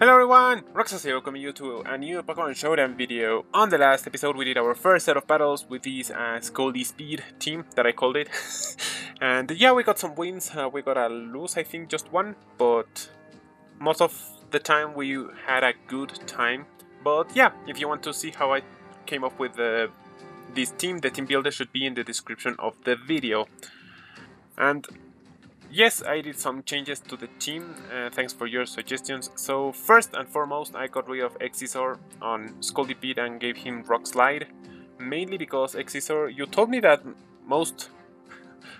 Hello everyone, Roxas here, welcoming you to a new Pokemon Showdown video. On the last episode we did our first set of battles with this Scolipede team that I called it. And yeah, we got some wins, we got a lose I think, just one, but most of the time we had a good time. But yeah, if you want to see how I came up with this team, the team builder should be in the description of the video. And yes, I did some changes to the team, thanks for your suggestions. So first and foremost, I got rid of Excadrill on Scolipede and gave him Rock Slide. Mainly because Excadrill, you told me that most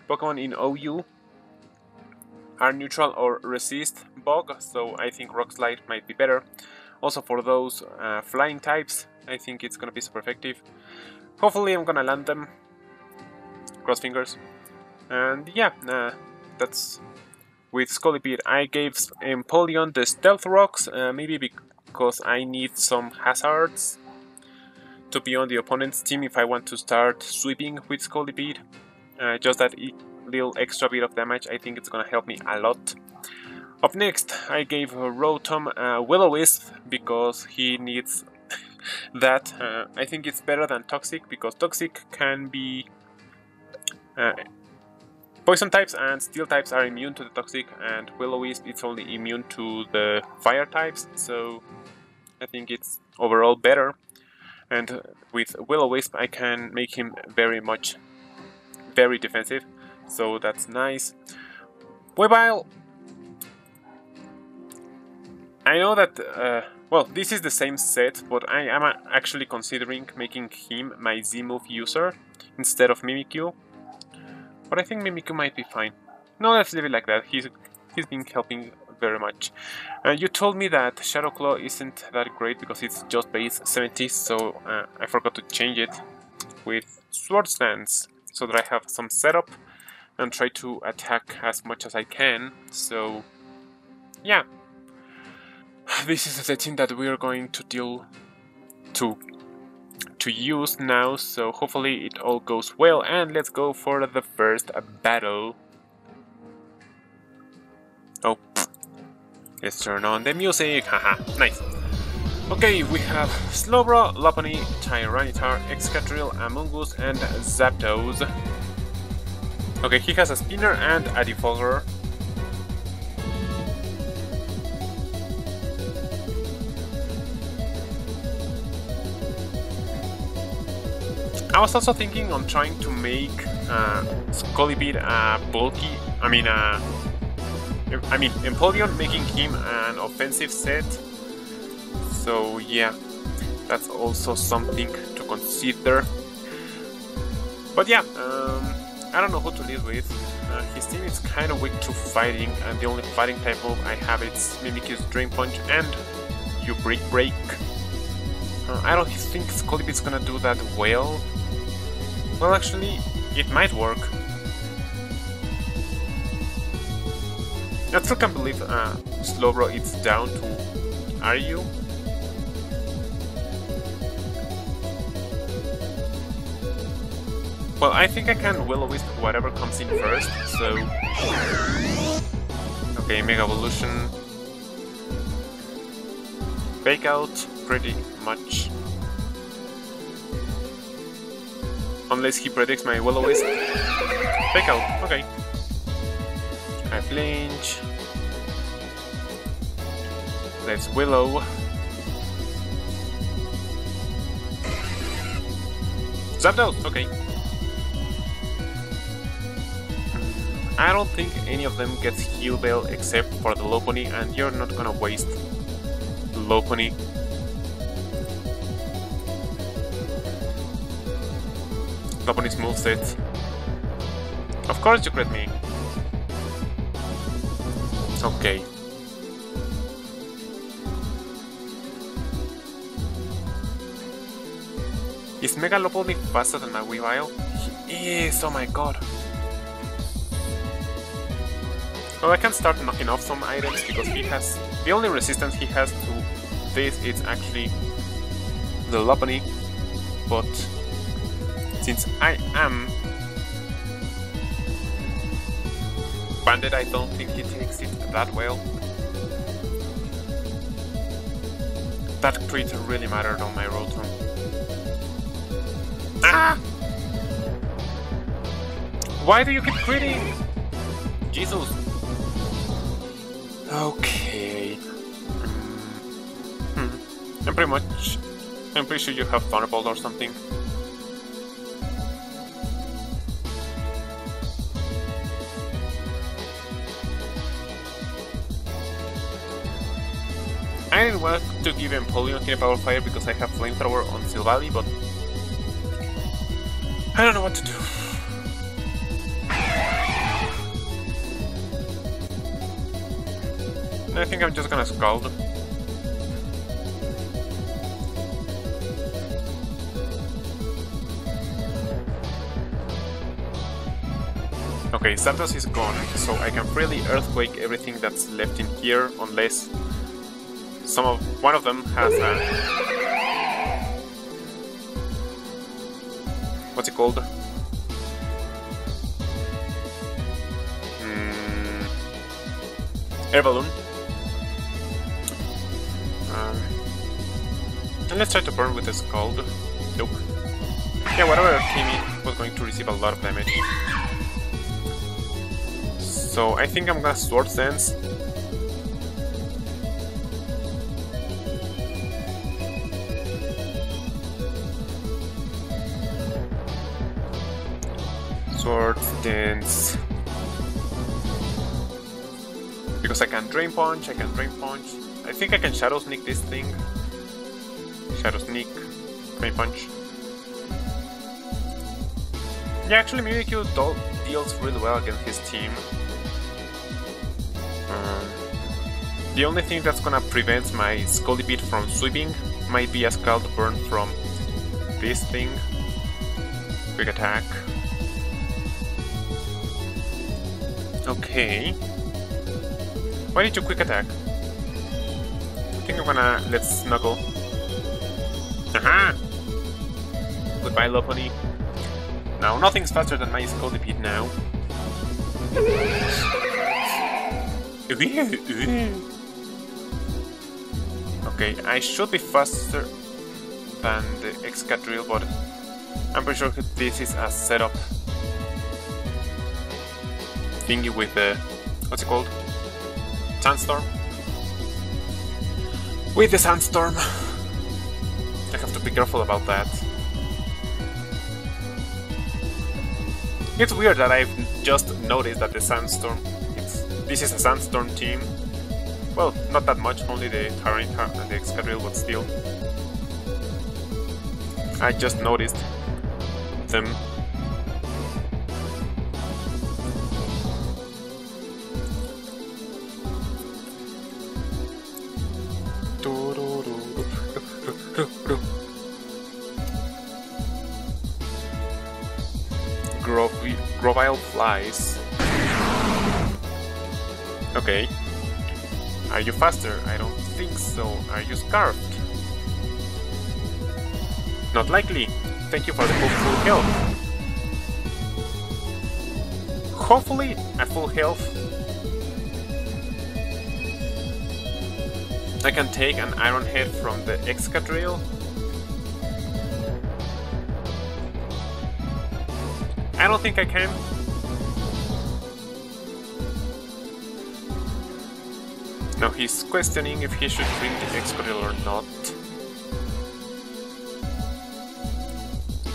Pokemon in OU are neutral or resist bug, so I think Rock Slide might be better. Also for those flying types, I think it's gonna be super effective. Hopefully I'm gonna land them, cross fingers. And yeah, that's with Scolipede. I gave Empoleon the Stealth Rocks, maybe because I need some hazards to be on the opponent's team if I want to start sweeping with Scolipede. Just that little extra bit of damage, I think it's gonna help me a lot. Up next, I gave Rotom Will-O-Wisp because he needs that. I think it's better than Toxic because Toxic can be Poison types and Steel types are immune to the Toxic, and Will-O-Wisp is only immune to the Fire types, so I think it's overall better. And with Will-O-Wisp I can make him very defensive, so that's nice. Weavile! I know that, well, this is the same set, but I am actually considering making him my Z-move user instead of Mimikyu. But I think Mimikyu might be fine. No, let's leave it like that. He's been helping very much. You told me that Shadow Claw isn't that great because it's just base 70, so I forgot to change it with Sword Stance so that I have some setup and try to attack as much as I can. So yeah, this is the team that we are going to use now, so hopefully it all goes well, and let's go for the first battle. Oh, let's turn on the music, haha, nice. Okay, we have Slowbro, Lopunny, Tyranitar, Excadrill, Amoonguss, and Zapdos. Okay, he has a Spinner and a Defogger. I was also thinking on trying to make Scolipede Empoleon, making him an offensive set. So yeah, that's also something to consider. But yeah, I don't know who to lead with. His team is kind of weak to fighting, and the only fighting type move I have is Mimikyu's Drain Punch and Brick Break. I don't think Scolipede's gonna do that well. Well, actually, it might work. I still can't believe Slowbro is down to RU. Well, I think I can Will-O-Wisp whatever comes in first, so... Okay, Mega Evolution. Fake Out, pretty much. Unless he predicts my Will-O-Wisp. Fake Out, okay. I flinch. Let's Willow. Zapdos, okay. I don't think any of them gets Heal Bell except for the Lopunny, and you're not gonna waste Lopunny. Lopunny's moveset. Of course you crit me. Okay. Is Mega Lopunny faster than my Weavile? He is, oh my god. Well, I can start knocking off some items because he has... The only resistance he has to this is actually the Lopunny, but since I am banded, I don't think he takes it that well. that creature really mattered on my Rotom. Ah! Why do you keep critting? Jesus. Okay. I'm pretty sure you have Thunderbolt or something. I didn't want to give Empoleon Team Power Fire because I have Flamethrower on Silvally, but I don't know what to do. I think I'm just gonna Scald. Okay, Zapdos is gone, so I can freely Earthquake everything that's left in here, unless one of them has a... what's it called? Air Balloon. And let's try to burn with a Scald. Nope. Yeah, whatever came in was going to receive a lot of damage. So I think I'm gonna Sword Dance. Because I can Drain Punch, I think I can Shadow Sneak this thing. Shadow Sneak, Drain Punch. Yeah, actually Mimikyu deals really well against his team. The only thing that's gonna prevent my Scolipede from sweeping might be a Scald Burn from this thing. Quick Attack. Okay. Why did you Quick Attack? I think I'm gonna let Snuggle. Aha! Goodbye, Lopunny. Now nothing's faster than my Scolipede now. Okay, I should be faster than the Excadrill, but I'm pretty sure this is a setup thingy with the... what's it called? Sandstorm? With the Sandstorm! I have to be careful about that. It's weird that I've just noticed that the Sandstorm... this is a Sandstorm team. Well, not that much, only the Tyranitar and the Excadrill, but still. I just noticed them. Weavile flies. Okay. Are you faster? I don't think so. Are you scarfed? Not likely. Thank you for the full health. Hopefully, at full health, I can take an Iron Head from the Excadrill. I don't think I can. Now he's questioning if he should bring the Excadrill or not.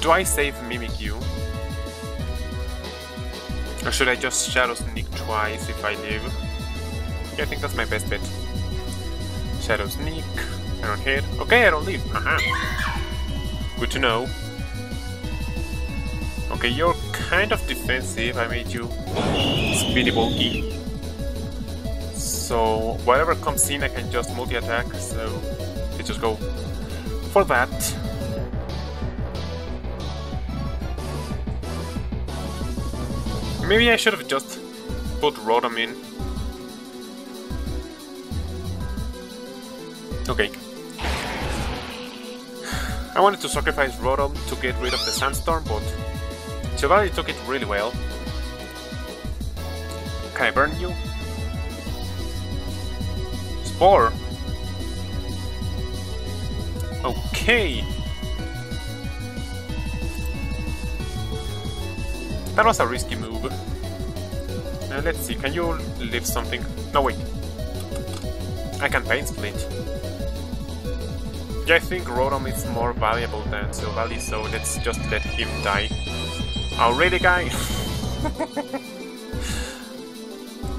Do I save Mimikyu? Or should I just Shadow Sneak twice if I live? Yeah, I think that's my best bet. Shadow Sneak, Iron Head. Okay, I don't live. Good to know. Okay, you're kind of defensive, I made you speedy bulky. So whatever comes in I can just multi-attack, so let's just go for that. Maybe I should have just put Rotom in. Okay. I wanted to sacrifice Rotom to get rid of the Sandstorm, but Silvally took it really well. Can I burn you? Spore! Okay. That was a risky move. Let's see, can you lift something? No, wait. I can Pain Split. Yeah, I think Rotom is more valuable than Silvally, so let's just let him die. Oh, really, guy?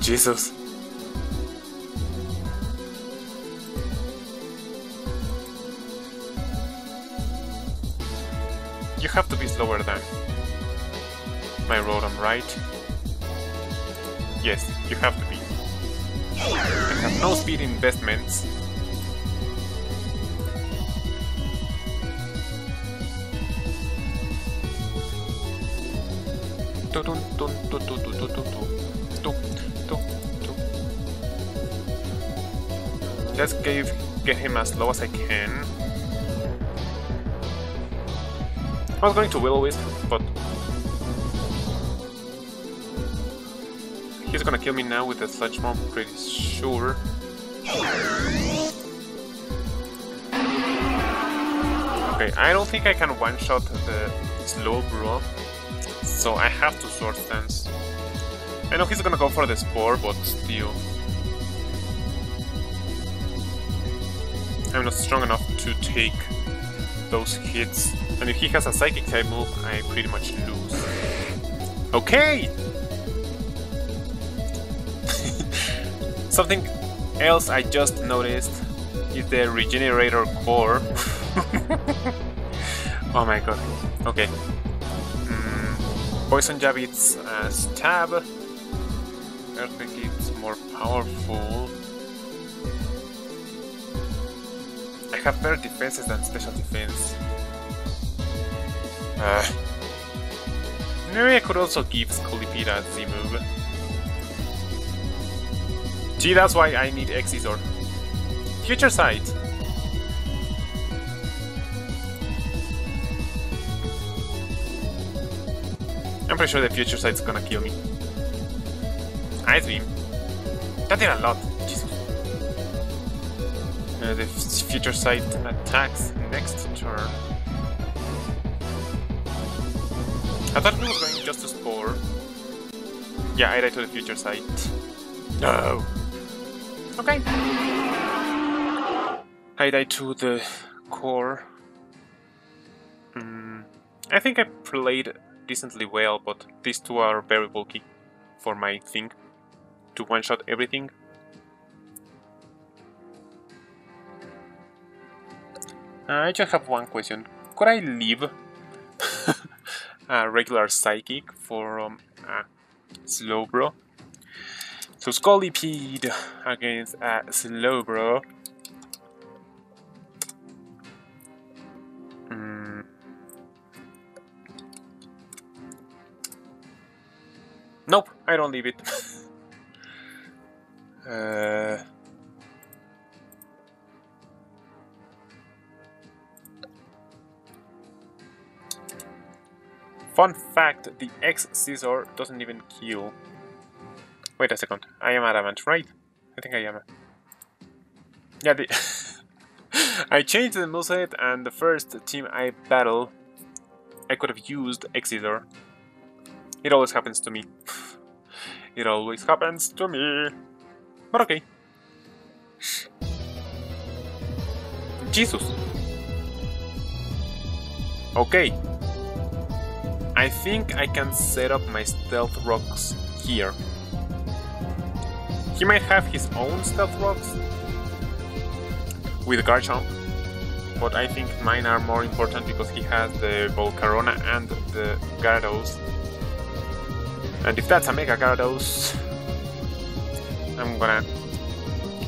Jesus. You have to be slower than my Rotom, right? Yes, you have to be. I have no speed investments. Let's get him as low as I can. I was going to Will-O-Wisp, but he's gonna kill me now with a Sludge Bomb, pretty sure. Okay, I don't think I can one-shot the Slowbro, so I have to Sword Stance. I know he's gonna go for the Spore, but still. I'm not strong enough to take those hits, and if he has a Psychic type move, I pretty much lose. Okay! Something else I just noticed is the Regenerator Core. Oh my god. Okay. Poison Jab, it's Stab. Earthquake, it's more powerful. I have better defenses than special defense. Maybe I could also give Scolipede a Z move. Gee, that's why I need Scizor. Future Sight! I'm pretty sure the Future Sight's gonna kill me. Ice Beam. That did a lot. Jesus. The Future Sight attacks next turn. I thought we were going just to Spore. Yeah, I died to the Future Sight. No! Okay. I died to the Core. I think I played decently well, but these two are very bulky for my thing to one-shot everything. I just have one question. Could I leave a regular Psychic for Slowbro? So Scolipede against Slowbro. Nope, I don't leave it. Fun fact, the Excadrill doesn't even kill. Wait a second, I am adamant, right? I think I am. Yeah, I changed the moveset, and the first team I battle, I could have used Excadrill. It always happens to me. It always happens to me. But okay. Jesus. Okay. I think I can set up my Stealth Rocks here. He might have his own Stealth Rocks with Garchomp, but I think mine are more important because he has the Volcarona and the Gyarados. And if that's a Mega Gyarados, I'm gonna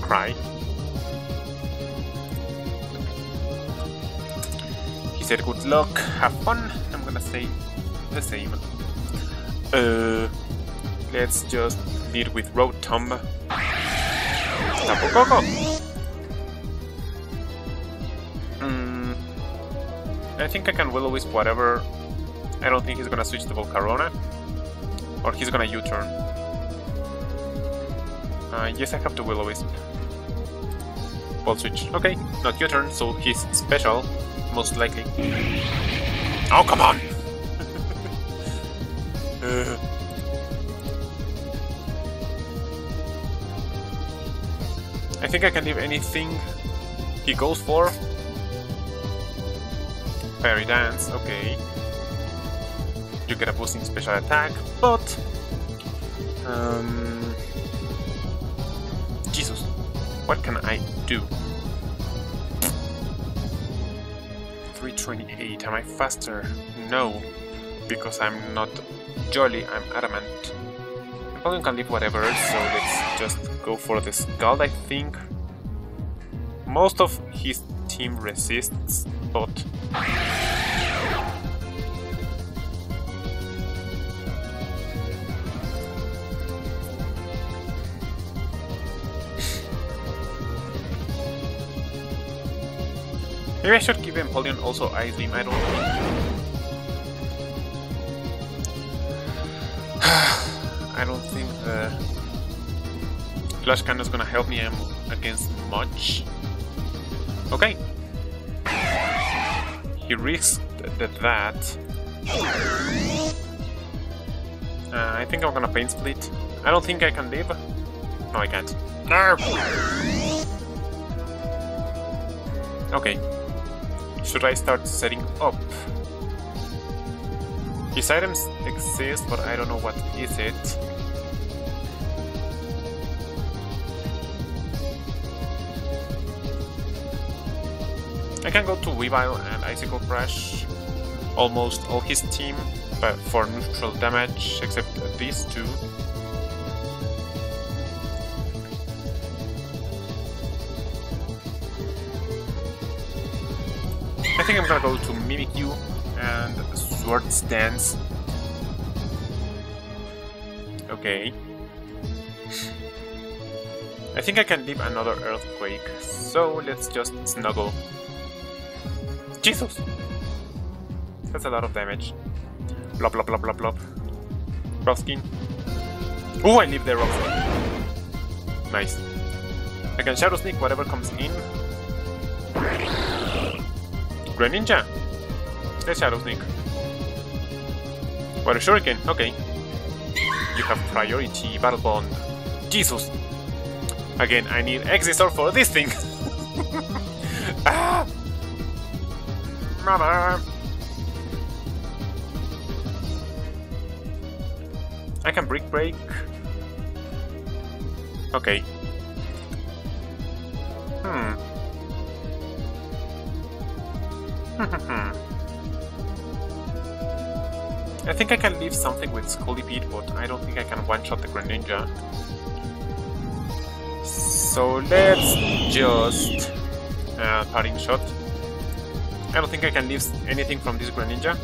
cry. He said good luck, have fun, I'm gonna say the same. Let's just lead with Rotom. Tapu Koko! I think I can Will-O-Wisp whatever. I don't think he's gonna switch to Volcarona. Or he's gonna U-turn. Yes, I have to Will-O-Wisp. ball switch. Okay, not your turn, so he's special, most likely. Oh, come on! I think I can leave anything he goes for. Fairy Dance, okay. You get a boosting special attack, but... Jesus, what can I do? 328, am I faster? No, because I'm not jolly, I'm adamant. Empoleon can leave whatever, so let's just go for the Scald, I think. Most of his team resists, but... Maybe I should give Empoleon also Ice Beam, I don't think... I don't think the Flash Cannon is gonna help me against much. Okay. He risked that. I think I'm gonna Pain Split. I don't think I can live. No, I can't. No! Okay. Should I start setting up? His items exist, but I don't know what is it. I can go to Weavile and Icicle Crash almost all his team, but for neutral damage, except these two. I think I'm gonna go to Mimikyu and Sword's Dance. Okay. I think I can leave another Earthquake, so let's just snuggle. Jesus! That's a lot of damage. Blop, blop, blop, blop, blop. Roxkin. Ooh, I leave the Roxkin. Nice. I can Shadow Sneak whatever comes in. Greninja! Let's Shadow Sneak. What a shuriken, okay. You have priority, Battle Bond. Jesus! Again, I need Scizor for this thing! Ah! Mama! I can Brick Break. Okay. I think I can leave something with Scolipede, but I don't think I can one-shot the Greninja. So let's just... parting shot. I don't think I can leave anything from this Greninja.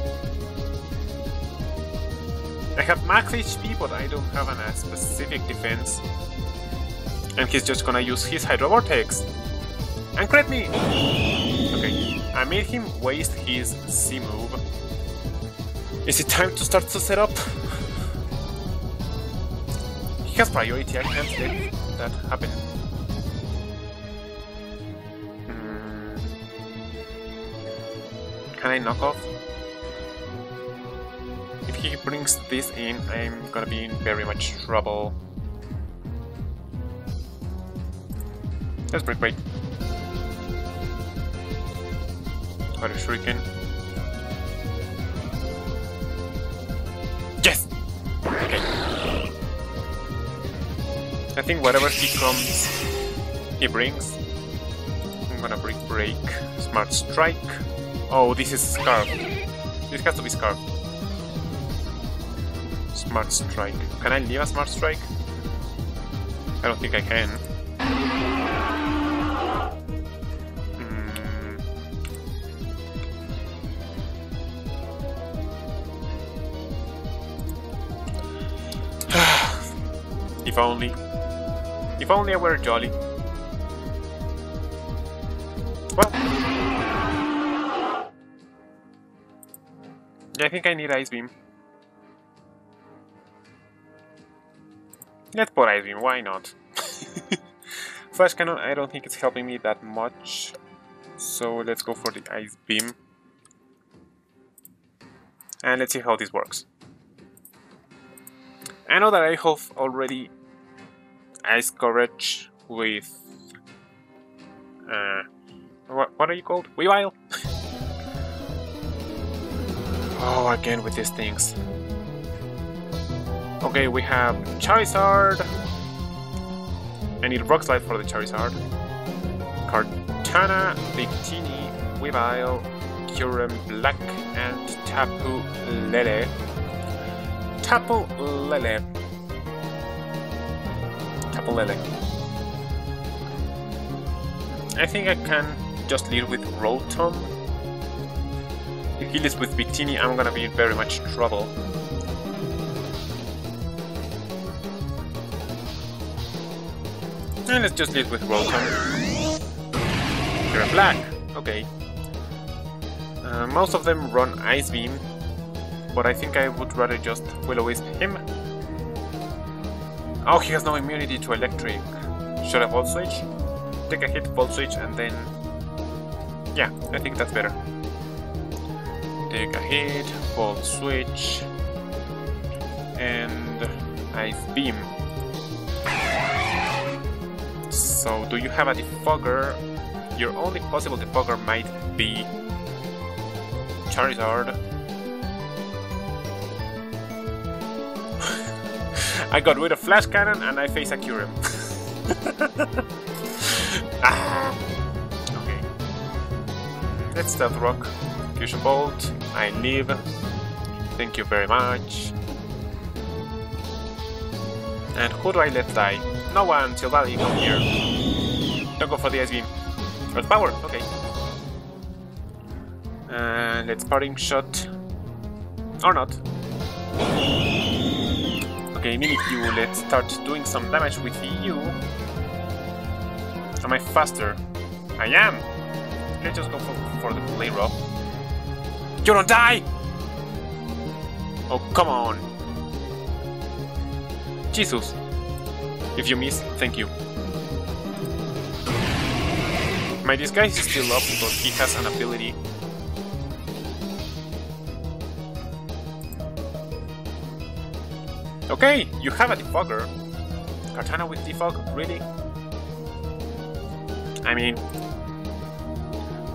I have max HP, but I don't have a specific defense. And he's just gonna use his Hydro Vortex! And crit me! Okay. I made him waste his C move. Is it time to start to set up? He has priority, I can't let that happen. Can I knock off? If he brings this in, I'm gonna be in very much trouble. Let's break break. Shuriken. Yes! Okay. I think whatever he brings. I'm gonna Brick Break. Smart Strike. Oh, this is Scarf. This has to be Scarf. Smart Strike. Can I leave a Smart Strike? I don't think I can. If only I were jolly. Well, I think I need Ice Beam. Let's put Ice Beam, why not? Flash Cannon, I don't think it's helping me that much. So let's go for the Ice Beam. And let's see how this works. I know that I have already Ice Courage with... what are you called? Weavile? Oh, again with these things. Okay, we have Charizard. I need Rock Slide for the Charizard. Kartana, Victini, Weavile, Kyurem Black, and Tapu Lele. Tapu Lele. Tapu Lele. I think I can just lead with Rotom. If he leads with Victini, I'm gonna be in very much trouble. And let's just lead with Rotom. They're black, okay. Most of them run Ice Beam, but I think I would rather just Will-O-Wisp him. Oh, he has no immunity to Electric. Should I Volt Switch? Take a hit, Volt Switch, and then... yeah, I think that's better. Take a hit, Volt Switch, and Ice Beam. So, do you have a Defogger? Your only possible Defogger might be Charizard. I got rid of Flash Cannon and I face a Kyurem. Ah. Okay. Let's Stealth Rock. Fusion Bolt. I leave. Thank you very much. And who do I let die? No one, Silvally, come here. Don't go for the Ice Beam. Earth Power, okay. And let's Parting Shot. Or not. Okay, Mimikyu, let's start doing some damage with you. Am I faster? I am! Let's just go for the Play Rock. You don't die! Oh, come on! Jesus! If you miss, thank you. My disguise is still up because he has an ability. Okay, you have a Defogger. Kartana with Defog, really? I mean...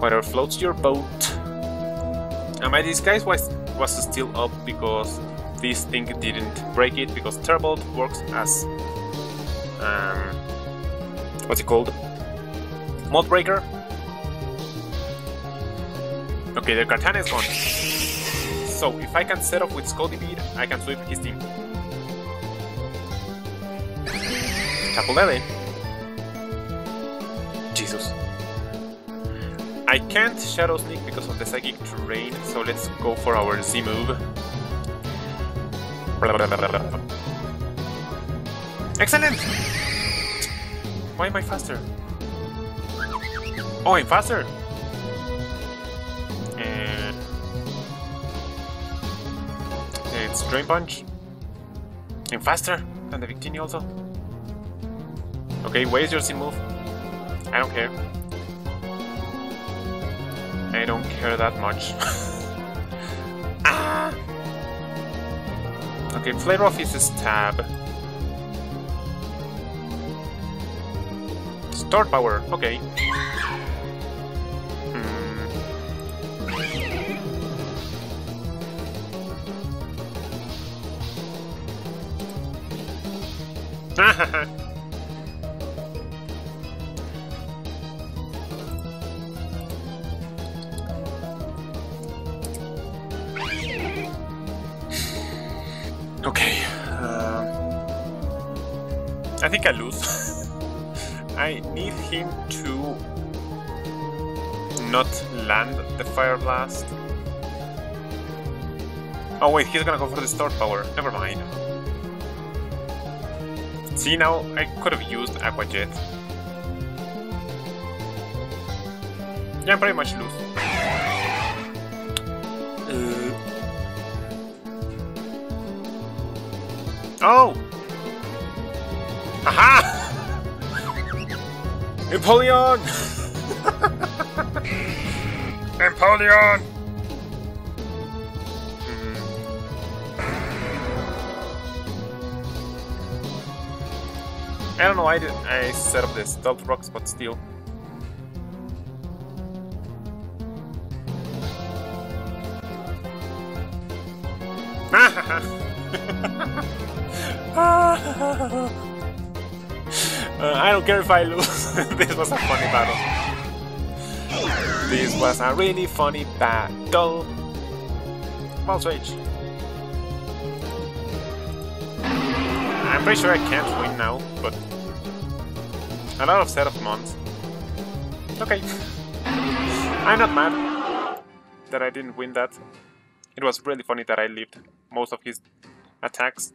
whatever floats your boat. And my disguise was still up because this thing didn't break it, because Terbolt works as... what's it called? Mold Breaker? Okay, the Kartana is gone. So, if I can set up with Scolipede, I can sweep his team. Tapu Lele. Jesus. I can't Shadow Sneak because of the Psychic terrain, so let's go for our Z move. Blah, blah, blah, blah, blah. Excellent! Why am I faster? Oh, I'm faster! And... it's Drain Punch. I'm faster than the Victini also. Okay, where is your Z move? I don't care. I don't care that much. Ah! Okay, Flare Off is a stab. Sword Power, okay. Okay. I think I lose. I need him to not land the Fire Blast. Oh wait, he's gonna go for the Sword Power. Never mind. See, now I could have used Aqua Jet. Yeah, I'm pretty much loose. Oh! Aha! Empoleon! Empoleon! I don't know why I set up this double rocks, but still. I don't care if I lose. This was a funny battle. This was a really funny battle. Mouse Rage. I'm pretty sure I can't win now, but a lot of setup months. Okay. I'm not mad that I didn't win that. It was really funny that I lived most of his attacks.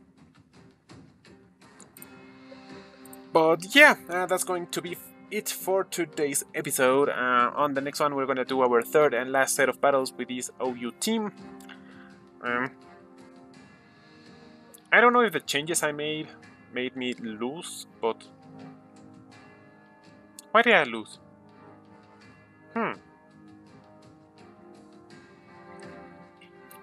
But yeah, that's going to be it for today's episode. On the next one, we're going to do our third and last set of battles with this OU team. I don't know if the changes I made me lose, but... Why did I lose?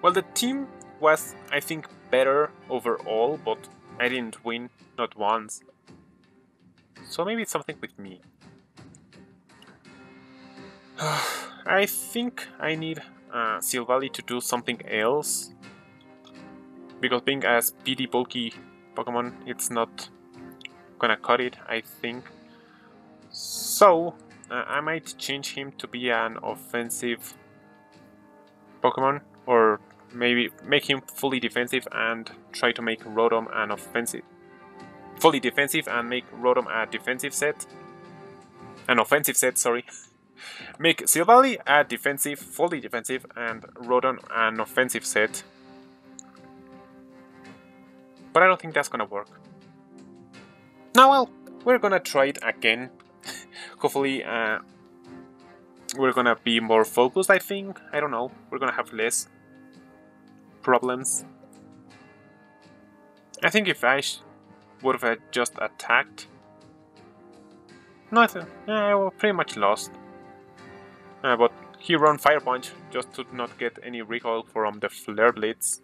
Well, the team was, I think, better overall, but I didn't win, not once. So maybe it's something with me. I think I need Silvally to do something else. Because being a speedy, bulky Pokemon, it's not gonna cut it, I think. So, I might change him to be an offensive Pokemon. Or maybe make him fully defensive and try to make Rotom an offensive. Fully defensive and make Rotom a defensive set. An offensive set, sorry. Make Silvally a defensive, fully defensive, and Rotom an offensive set. But I don't think that's gonna work. Now, well, we're gonna try it again. Hopefully, we're gonna be more focused, I think. I don't know. We're gonna have less problems. I think if I would have just attacked... Nothing. I was pretty much lost. But he ran Fire Punch just to not get any recoil from the Flare Blitz.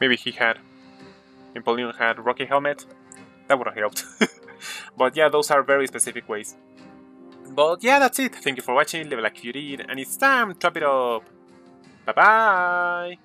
Maybe he had... Empoleon had Rocky Helmet. That would have helped. But yeah, those are very specific ways. But yeah, that's it. Thank you for watching. Leave a like if you did. And it's time to wrap it up. Bye-bye!